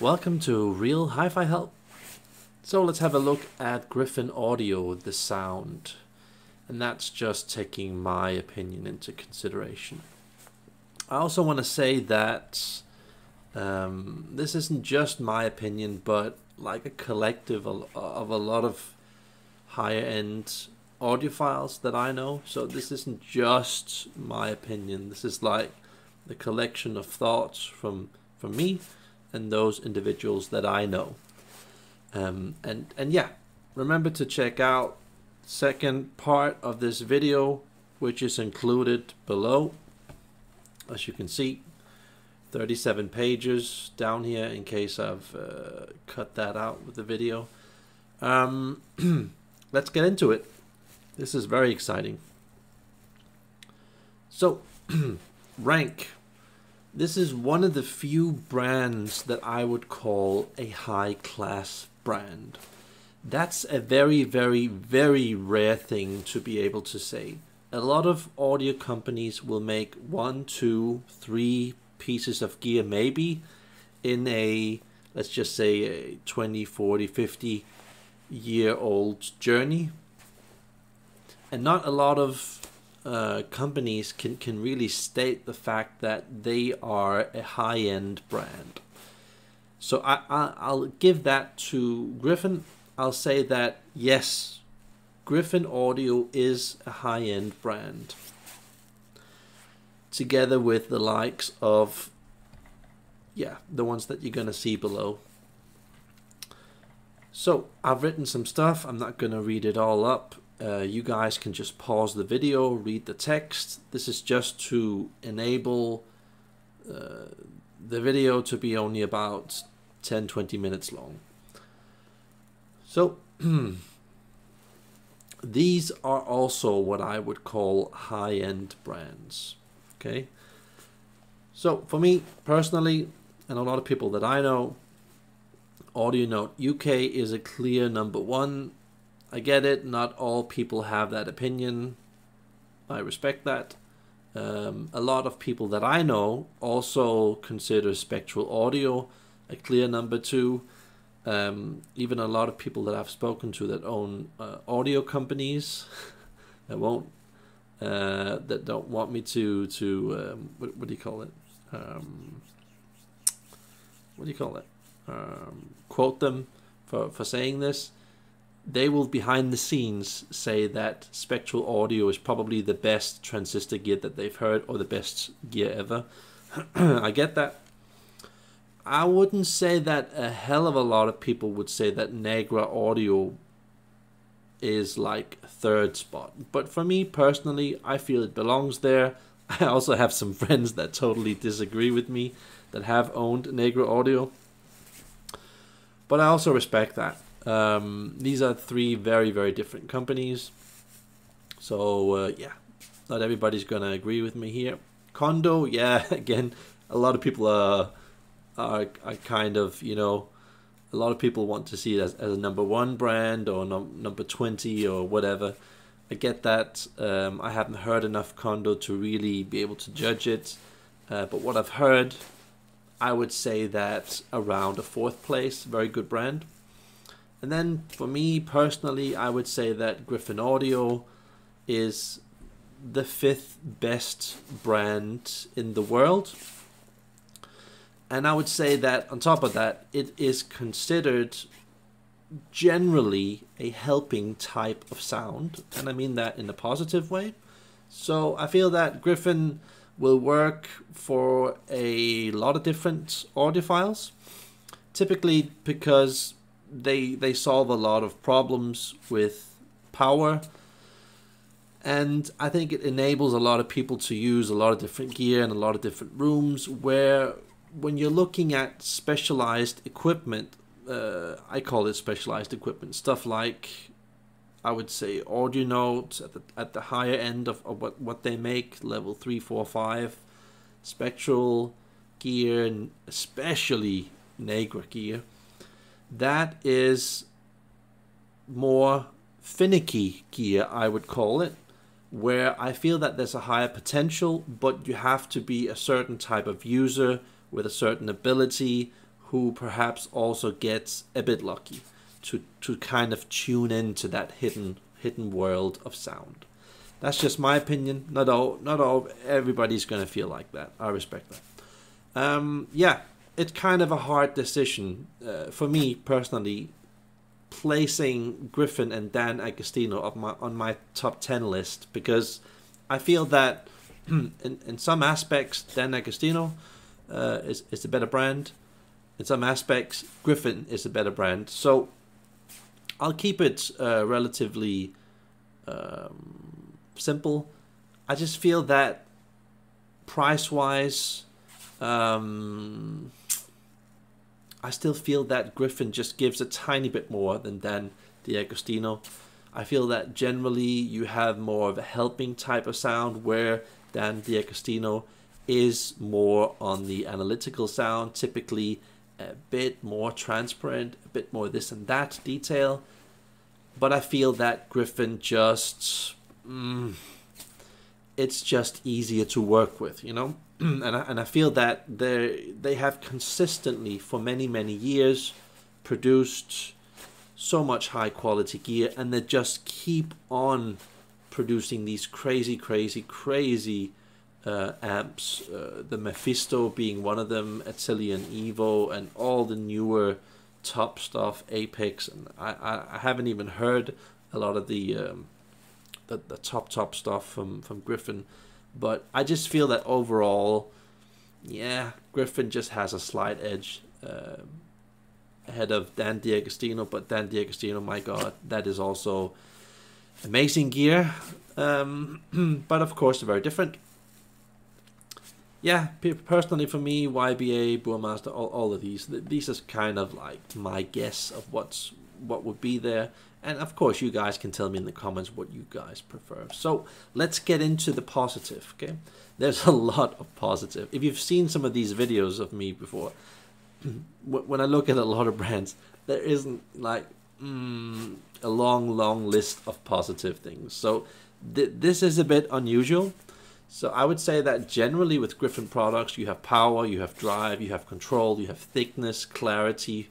Welcome to Real HIFI Help. So let's have a look at Gryphon Audio, the sound. And that's just taking my opinion into consideration. I also want to say that this isn't just my opinion, but like a collective of a lot of higher-end audiophiles that I know. So this isn't just my opinion. This is like the collection of thoughts from me and those individuals that I know. And yeah, remember to check out second part of this video, which is included below. As you can see, 37 pages down here in case I've cut that out with the video. Let's get into it. This is very exciting. So Rank. This is one of the few brands that I would call a high class brand. That's a very, very, very rare thing to be able to say. A lot of audio companies will make 1, 2, 3 pieces of gear maybe in a, let's just say, a 20, 40, 50 year old journey. And not a lot of companies can really state the fact that they are a high-end brand. So I'll give that to Gryphon. I'll say that, yes, Gryphon Audio is a high-end brand, together with the likes of, yeah, the ones that you're going to see below. So I've written some stuff. I'm not going to read it all up. You guys can just pause the video, read the text. This is just to enable the video to be only about 10-20 minutes long. So these are also what I would call high-end brands. Okay, so for me personally, and a lot of people that I know, Audio Note UK is a clear number 1. I get it, not all people have that opinion. I respect that. A lot of people that I know also consider Spectral Audio a clear number 2. Even a lot of people that I've spoken to that own audio companies, I won't. That don't want me to what do you call it? Quote them for saying this. They will behind the scenes say that Spectral Audio is probably the best transistor gear that they've heard, or the best gear ever. I get that. I wouldn't say that a hell of a lot of people would say that Nagra Audio is like 3rd spot, but for me personally, I feel it belongs there. I also have some friends that totally disagree with me that have owned Nagra Audio, but I also respect that. These are 3 very, very different companies, so yeah, not everybody's gonna agree with me here. Kondo, yeah, again, a lot of people are kind of, you know, a lot of people want to see it as a number 1 brand, or number 20 or whatever. I get that. I haven't heard enough Kondo to really be able to judge it. But what I've heard, I would say that's around a 4th place. Very good brand. And then for me personally, I would say that Gryphon Audio is the 5th best brand in the world. And I would say that on top of that, it is considered generally a helping type of sound. And I mean that in a positive way. So I feel that Gryphon will work for a lot of different audiophiles, typically because they solve a lot of problems with power. And I think it enables a lot of people to use a lot of different gear in a lot of different rooms, where when you're looking at specialized equipment, I call it specialized equipment, stuff like, I would say, Audio Notes at the higher end of what they make, level 3, 4, 5, Spectral gear, and especially Nagra gear, that is more finicky gear, I would call it, where I feel that there's a higher potential, but you have to be a certain type of user with a certain ability who perhaps also gets a bit lucky to kind of tune into that hidden world of sound. That's just my opinion. Not all everybody's gonna feel like that. I respect that. Yeah, it's kind of a hard decision for me personally, placing Gryphon and Dan D'Agostino on my top 10 list, because I feel that in some aspects Dan D'Agostino is a better brand. In some aspects Gryphon is a better brand. So I'll keep it relatively simple. I just feel that price-wise, I still feel that Gryphon just gives a tiny bit more than Dan D'Agostino. I feel that generally you have more of a helping type of sound, where Dan D'Agostino is more on the analytical sound, typically a bit more transparent, a bit more this and that detail. But I feel that Gryphon just... it's just easier to work with, you know? And I feel that they have consistently for many years produced so much high quality gear, and they just keep on producing these crazy amps, the Mephisto being one of them, Antileon Evo, and all the newer top stuff, Apex, and I haven't even heard a lot of the top stuff from Gryphon. But I just feel that overall, yeah, Gryphon just has a slight edge ahead of Dan D'Agostino. But Dan D'Agostino, my God, that is also amazing gear. But of course, very different. Yeah, personally for me, YBA, Boa Master, all of these is kind of like my guess of what would be there. And of course, you guys can tell me in the comments what you guys prefer. So let's get into the positive, okay? There's a lot of positive. If you've seen some of these videos of me before, when I look at a lot of brands, there isn't like a long list of positive things. So this is a bit unusual. So I would say that generally with Gryphon products, you have power, you have drive, you have control, you have thickness, clarity,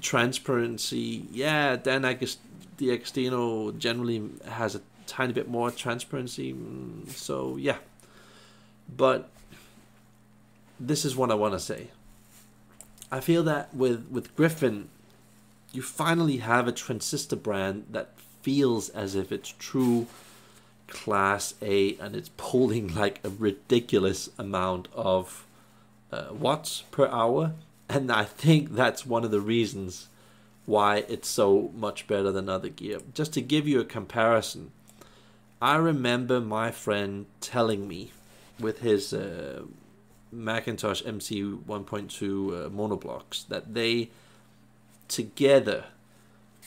transparency. Yeah, Dan D'Agostino generally has a tiny bit more transparency, so yeah. But this is what I want to say. I feel that with Gryphon, you finally have a transistor brand that feels as if it's true Class A, and it's pulling like a ridiculous amount of watts per hour. And I think that's one of the reasons why it's so much better than other gear. Just to give you a comparison, I remember my friend telling me with his Macintosh MC1.2 monoblocks that they together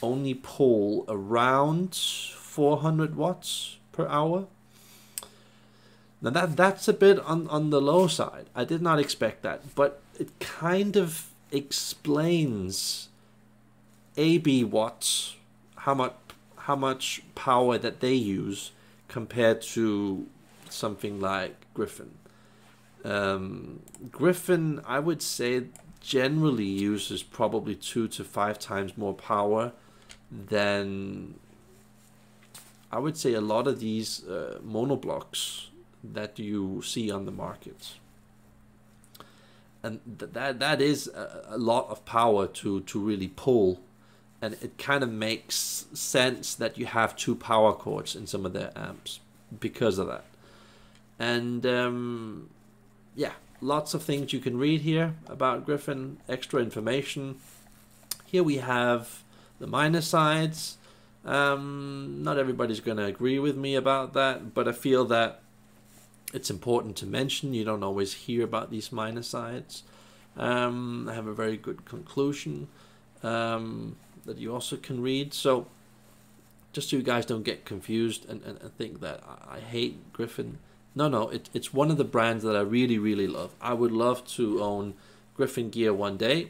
only pull around 400 watts per hour. Now that's a bit on the low side. I did not expect that, but it kind of explains AB watts, how much power that they use compared to something like Gryphon. Gryphon, I would say, generally uses probably 2 to 5 times more power than, I would say, a lot of these monoblocks that you see on the market. And that is a lot of power to really pull. And it kind of makes sense that you have 2 power cords in some of their amps because of that. And yeah, lots of things you can read here about Gryphon, extra information. Here we have the minus sides. Not everybody's going to agree with me about that, but I feel that it's important to mention. You don't always hear about these minor sides. I have a very good conclusion that you also can read. So just so you guys don't get confused and think that I hate Gryphon. No, it's one of the brands that I really love. I would love to own Gryphon gear one day.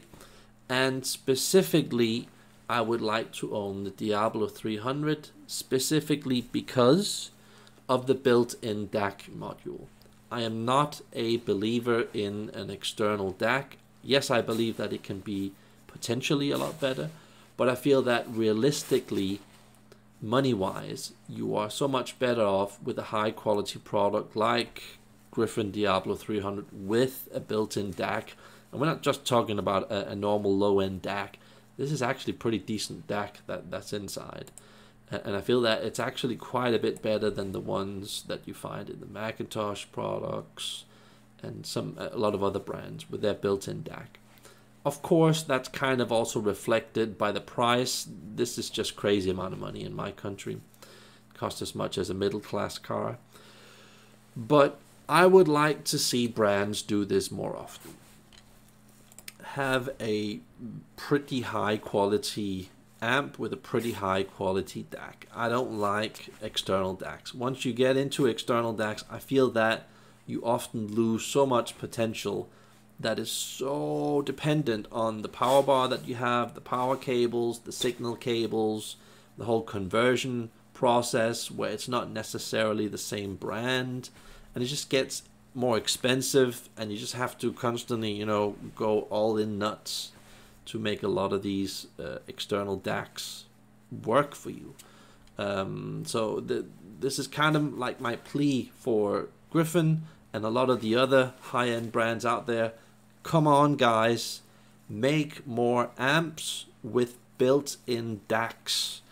And specifically, I would like to own the Diablo 300, specifically because of the built-in DAC module. I am not a believer in an external DAC. Yes, I believe that it can be potentially a lot better, but I feel that realistically, money-wise, you are so much better off with a high-quality product like Gryphon Diablo 300 with a built-in DAC. And we're not just talking about a normal low-end DAC. This is actually pretty decent DAC that's inside. And I feel that it's actually quite a bit better than the ones that you find in the Macintosh products and a lot of other brands with their built-in DAC. Of course, that's kind of also reflected by the price. This is just crazy amount of money in my country. It costs as much as a middle-class car. But I would like to see brands do this more often. Have a pretty high-quality amp with a pretty high quality DAC. I don't like external DACs. Once you get into external DACs, I feel that you often lose so much potential that is so dependent on the power bar that you have, the power cables, the signal cables, the whole conversion process where it's not necessarily the same brand, and it just gets more expensive and you just have to constantly, you know, go all in nuts to make a lot of these external DACs work for you. So this is kind of like my plea for Gryphon and a lot of the other high-end brands out there. Come on, guys. Make more amps with built-in DACs.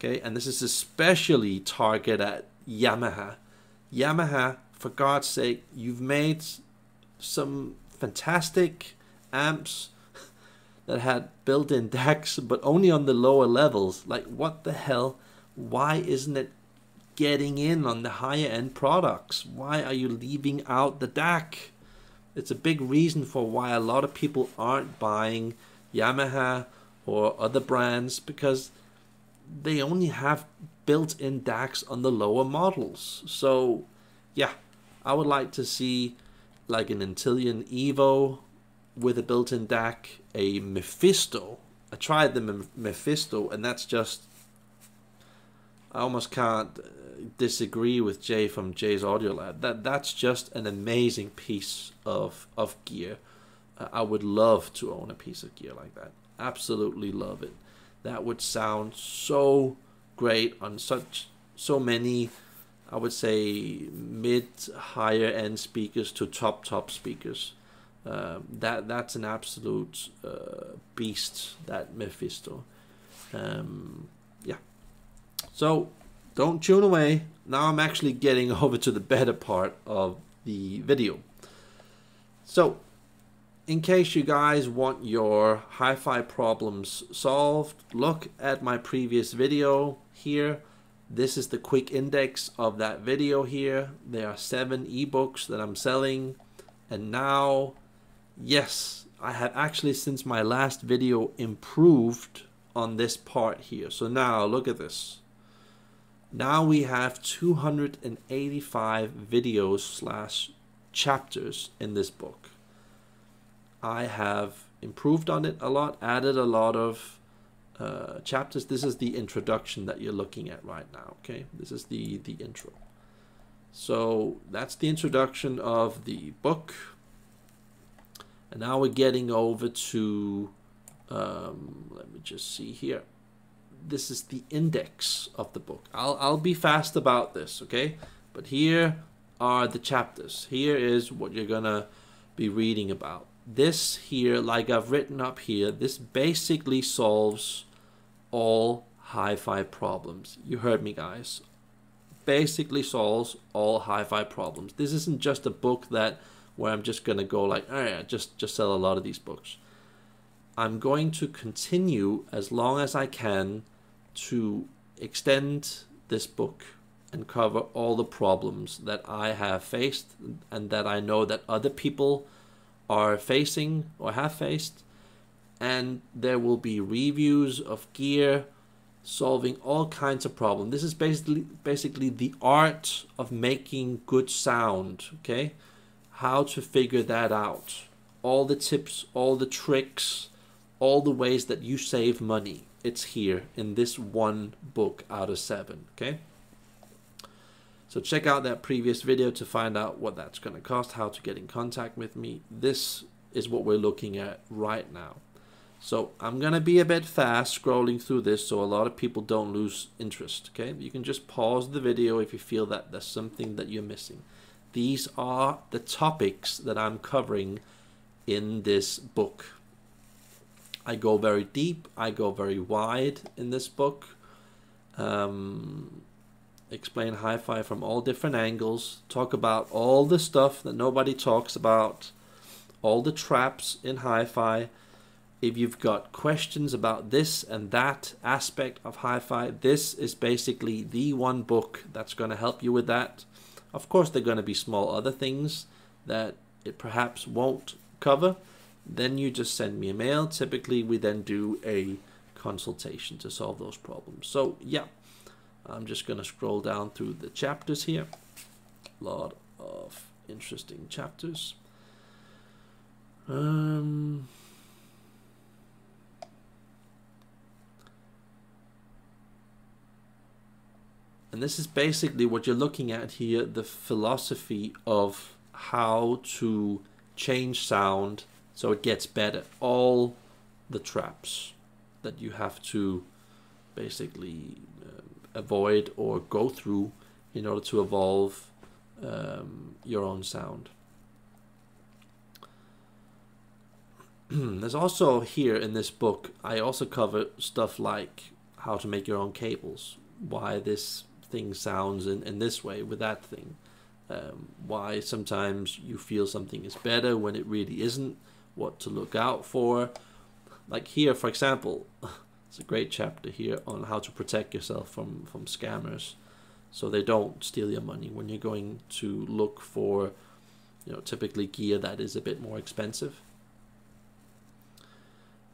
Okay, and this is especially targeted at Yamaha. Yamaha, for God's sake, you've made some fantastic amps that had built-in DACs, but only on the lower levels. Like, what the hell? Why isn't it getting in on the higher-end products? Why are you leaving out the DAC? It's a big reason for why a lot of people aren't buying Yamaha or other brands, because they only have built-in DACs on the lower models. So, yeah, I would like to see, like, an Antileon Evo with a built-in DAC, a Mephisto. I tried the Mephisto, and that's just, I almost can't disagree with Jay from Jay's Audio Lab. That's just an amazing piece of gear. I would love to own a piece of gear like that. Absolutely love it. That would sound so great on so many, I would say, mid, higher end speakers to top speakers. That's an absolute beast, that Mephisto. Yeah. So don't tune away. Now I'm actually getting over to the better part of the video. So in case you guys want your hi-fi problems solved, look at my previous video here. This is the quick index of that video here. There are 7 ebooks that I'm selling, and now, yes, I have actually since my last video improved on this part here. So now look at this. Now we have 285 videos / chapters in this book. I have improved on it a lot, added a lot of chapters. This is the introduction that you're looking at right now. Okay, this is the intro. So that's the introduction of the book. And now we're getting over to, let me just see here. This is the index of the book. I'll be fast about this, okay? But here are the chapters. Here is what you're gonna be reading about. This here, like I've written up here, this basically solves all hi-fi problems. You heard me, guys. Basically solves all hi-fi problems. This isn't just a book that where I'm just going to go like, all right, just sell a lot of these books. I'm going to continue as long as I can to extend this book and cover all the problems that I have faced and that I know that other people are facing or have faced. And there will be reviews of gear, solving all kinds of problems. This is basically the art of making good sound, okay? How to figure that out. All the tips, all the tricks, all the ways that you save money. It's here in this one book out of 7, okay? So check out that previous video to find out what that's going to cost, how to get in contact with me. This is what we're looking at right now. So I'm gonna be a bit fast scrolling through this so a lot of people don't lose interest, okay? You can just pause the video if you feel that there's something that you're missing. These are the topics that I'm covering in this book. I go very deep, I go very wide in this book. Explain hi-fi from all different angles, talk about all the stuff that nobody talks about, all the traps in hi-fi. If you've got questions about this and that aspect of hi-fi, this is basically the one book that's going to help you with that. Of course, there are going to be small other things that it perhaps won't cover. Then you just send me a mail. Typically, we then do a consultation to solve those problems. So yeah, I'm just going to scroll down through the chapters here. A lot of interesting chapters. And this is basically what you're looking at here, the philosophy of how to change sound so it gets better. All the traps that you have to basically avoid or go through in order to evolve your own sound. There's also here in this book, I also cover stuff like how to make your own cables, why this thing sounds in this way with that thing, why sometimes you feel something is better when it really isn't, what to look out for. Like here, for example, it's a great chapter here on how to protect yourself from scammers so they don't steal your money when you're going to look for, you know, typically gear that is a bit more expensive.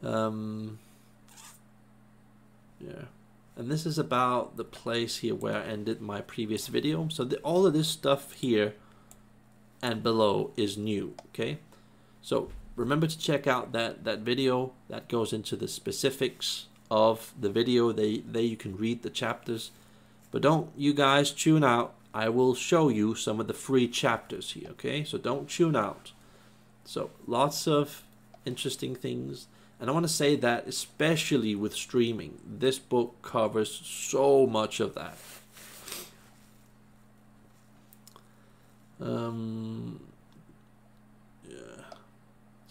Yeah, and this is about the place here where I ended my previous video. So all of this stuff here and below is new, okay? So remember to check out that video that goes into the specifics of the video. There you can read the chapters, but don't you guys tune out. I will show you some of the free chapters here, okay? So don't tune out. So lots of interesting things. And I want to say that especially with streaming, this book covers so much of that. So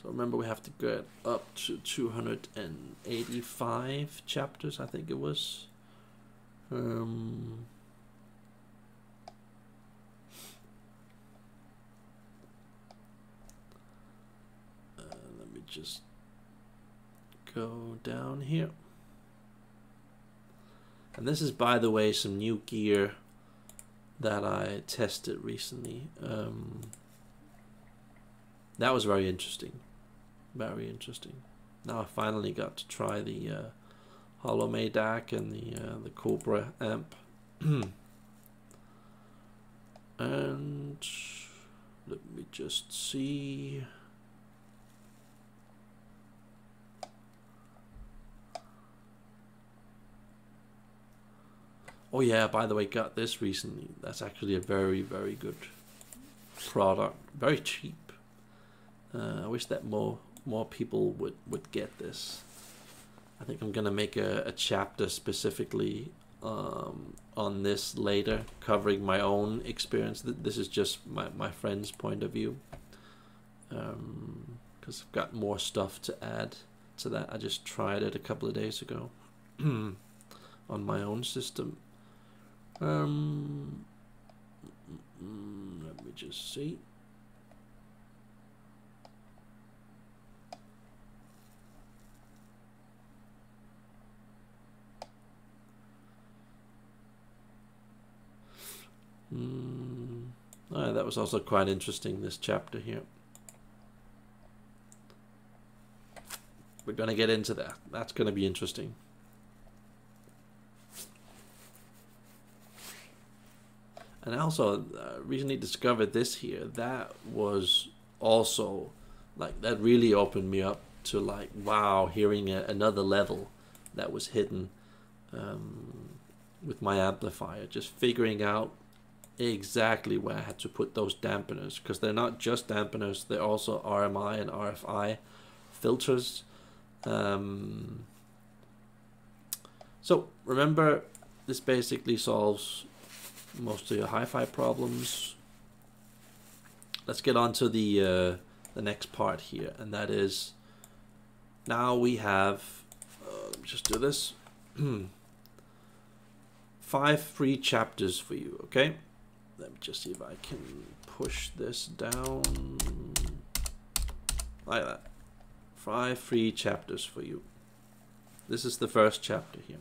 remember, we have to get up to 285 chapters, I think it was. Let me just go down here. And this is, by the way, some new gear that I tested recently. That was very interesting. Very interesting. Now I finally got to try the Hollow May DAC and the Cobra amp. And let me just see. Oh yeah, by the way, got this recently. That's actually a very, very good product. Very cheap. I wish that more people would get this. I think I'm gonna make a chapter specifically on this later, covering my own experience. This is just my friend's point of view, because I've got more stuff to add to that. I just tried it a couple of days ago on my own system. Let me just see. That was also quite interesting, this chapter here. We're going to get into that. That's going to be interesting. And I also recently discovered this here. That was also, like, that really opened me up to, like, wow, hearing another level that was hidden with my amplifier. Just figuring out exactly where I had to put those dampeners, because they're not just dampeners, they're also RMI and RFI filters. So remember, this basically solves most of your hi-fi problems. Let's get on to the next part here, and that is, now we have, let me just do this, 5 free chapters for you, okay? Let me just see if I can push this down like that. 5 free chapters for you. This is the first chapter here.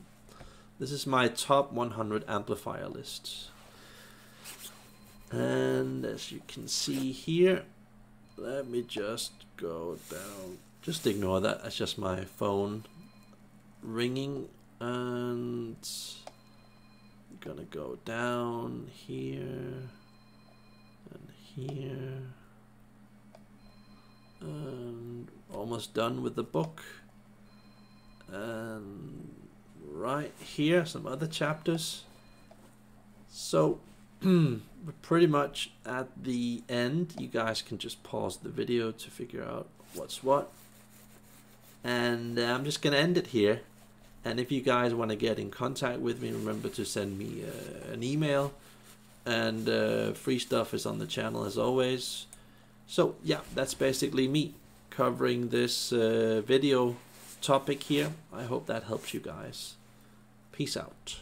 This is my top 100 amplifier list. And as you can see here, let me just go down. Just ignore that, that's just my phone ringing. And I'm gonna go down here and here. And almost done with the book. And right here, some other chapters. So we're pretty much at the end. You guys can just pause the video to figure out what's what. And I'm just gonna end it here. And if you guys want to get in contact with me, remember to send me an email. And free stuff is on the channel as always. So yeah, that's basically me covering this video topic here. I hope that helps you guys. Peace out.